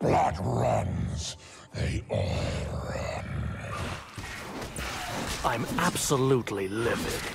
Blood runs. They all run. I'm absolutely livid.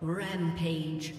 Rampage.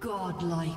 Godlike.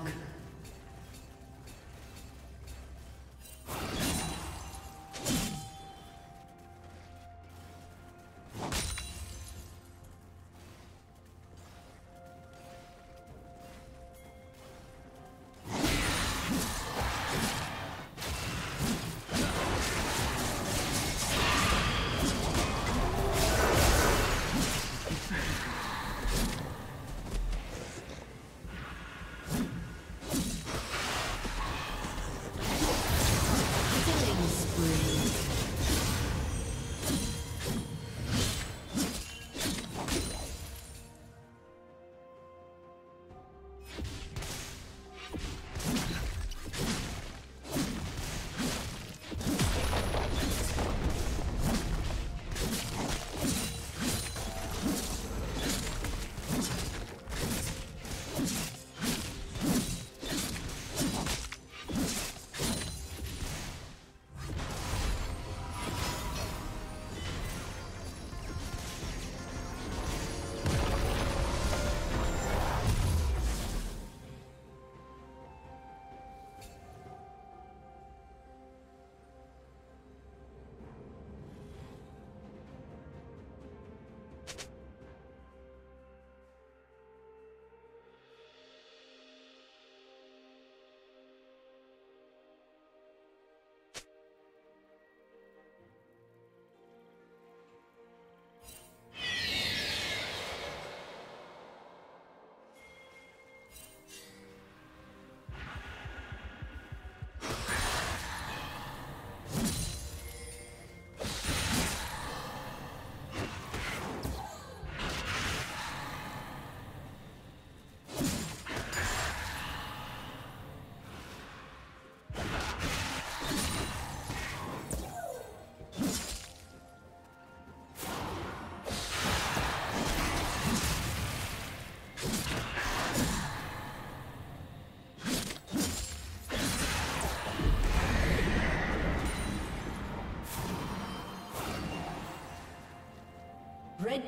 Red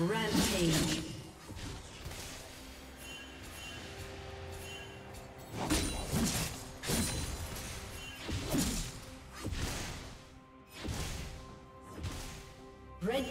Rampage. Red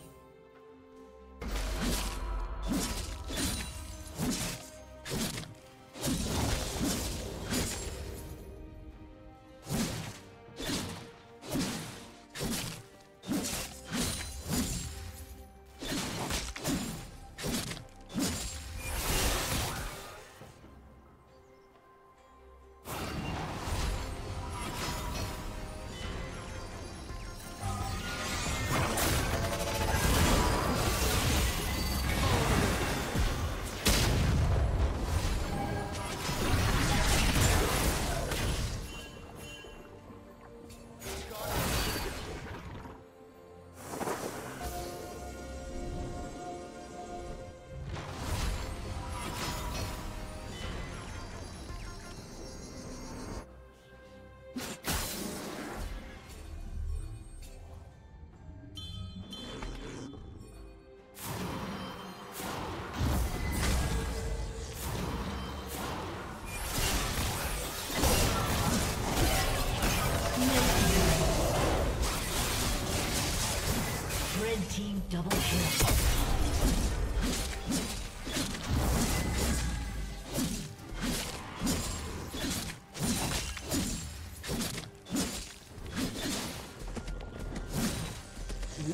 Team double kill.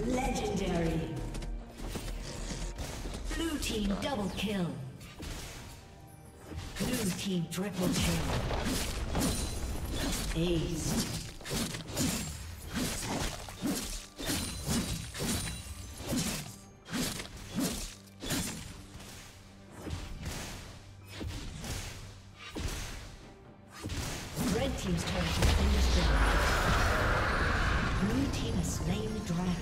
Legendary. Blue team double kill. Blue team triple kill. Ace. team's turret has been destroyed. Blue team has slain the dragon.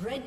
Red